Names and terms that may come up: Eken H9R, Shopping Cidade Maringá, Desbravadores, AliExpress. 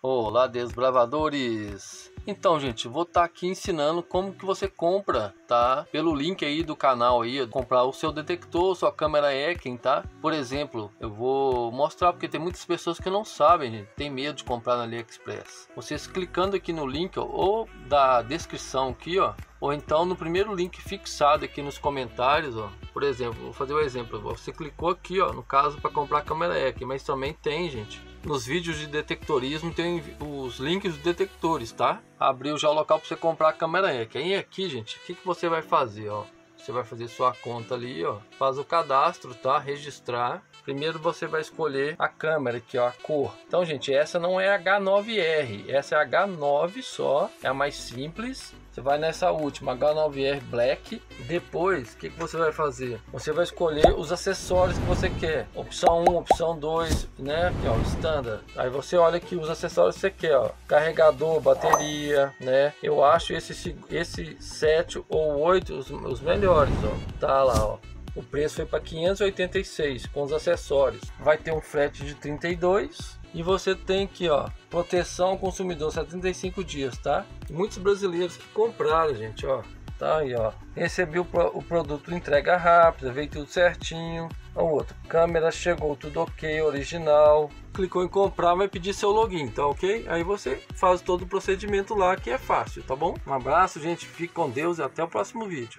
Olá, desbravadores! Então, gente, vou estar aqui ensinando como que você compra, tá? Pelo link aí do canal aí, comprar o seu detector, sua câmera Eken, tá? Por exemplo, eu vou mostrar porque tem muitas pessoas que não sabem, gente, tem medo de comprar na AliExpress. Vocês clicando aqui no link, ó, ou da descrição aqui, ó, ou então no primeiro link fixado aqui nos comentários, ó. Por exemplo, vou fazer um exemplo, você clicou aqui, ó, no caso para comprar a câmera Eken, mas também tem, gente, nos vídeos de detectorismo tem os links dos detectores, tá? Abriu já o local para você comprar a câmera Eken. Aí aqui, gente, o que você vai fazer, ó? Você vai fazer sua conta ali, ó, faz o cadastro, tá? Registrar. Primeiro você vai escolher a câmera aqui, ó, a cor. Então, gente, essa não é H9R, essa é H9 só, é a mais simples. Você vai nessa última, H9R Black. Depois, o que você vai fazer? Você vai escolher os acessórios que você quer. Opção 1, opção 2, né? Aqui, ó, standard. Aí você olha aqui os acessórios que você quer, ó. Carregador, bateria, né? Eu acho esse 7 ou 8 os melhores, ó. Tá lá, ó. O preço foi para 586 com os acessórios. Vai ter um frete de 32. E você tem aqui, ó, proteção ao consumidor 75 dias, tá? Muitos brasileiros que compraram, gente, ó, tá aí, ó, recebeu o produto, entrega rápida, veio tudo certinho. O outro, câmera chegou tudo ok, original. Clicou em comprar, vai pedir seu login, tá ok? Aí você faz todo o procedimento lá, que é fácil, tá bom? Um abraço, gente, fique com Deus e até o próximo vídeo.